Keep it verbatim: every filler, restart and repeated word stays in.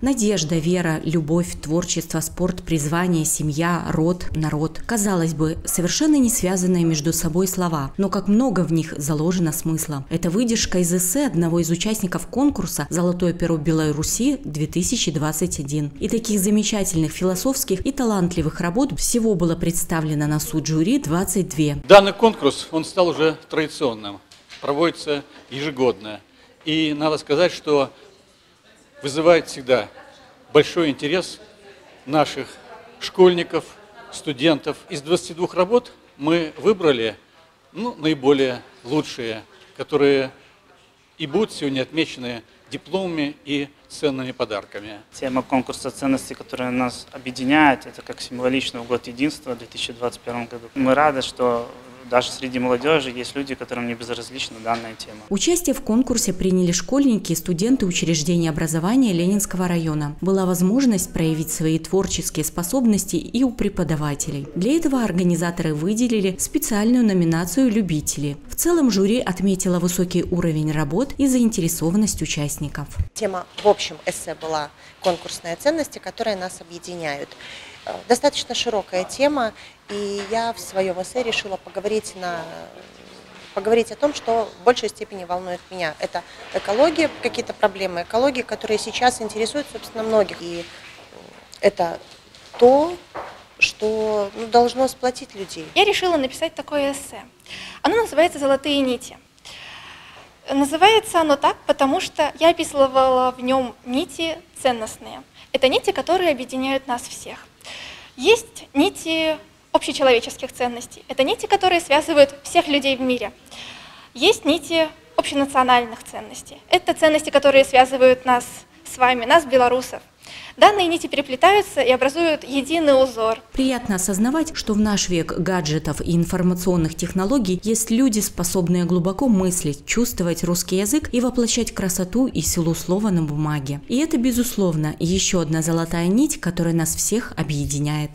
Надежда, вера, любовь, творчество, спорт, призвание, семья, род, народ. Казалось бы, совершенно не связанные между собой слова, но как много в них заложено смысла. Это выдержка из эссе одного из участников конкурса «Золотое перо Белой Руси-две тысячи двадцать один». И таких замечательных философских и талантливых работ всего было представлено на суд жюри двадцать две. Данный конкурс, он стал уже традиционным, проводится ежегодно. И надо сказать, что вызывает всегда большой интерес наших школьников, студентов. Из двадцати двух работ мы выбрали ну, наиболее лучшие, которые и будут сегодня отмечены дипломами и ценными подарками. Тема конкурса ценностей, которая нас объединяет, это как символично в год единства в две тысячи двадцать первом году. Мы рады, что даже среди молодежи есть люди, которым не безразлична данная тема. Участие в конкурсе приняли школьники и студенты учреждений образования Ленинского района. Была возможность проявить свои творческие способности и у преподавателей. Для этого организаторы выделили специальную номинацию «Любители». В целом жюри отметило высокий уровень работ и заинтересованность участников. Тема, в общем, эссе была «Конкурсные ценности, которые нас объединяют». Достаточно широкая тема, и я в своем эссе решила поговорить, на, поговорить о том, что в большей степени волнует меня. Это экология, какие-то проблемы экологии, которые сейчас интересуют, собственно, многих. И это то, что ну, должно сплотить людей. Я решила написать такое эссе. Оно называется «Золотые нити». Называется оно так, потому что я описывала в нем нити ценностные. Это нити, которые объединяют нас всех. Есть нити общечеловеческих ценностей. Это нити, которые связывают всех людей в мире. Есть нити общенациональных ценностей. Это ценности, которые связывают нас с вами, нас, белорусов. Данные нити переплетаются и образуют единый узор. Приятно осознавать, что в наш век гаджетов и информационных технологий есть люди, способные глубоко мыслить, чувствовать русский язык и воплощать красоту и силу слова на бумаге. И это, безусловно, еще одна золотая нить, которая нас всех объединяет.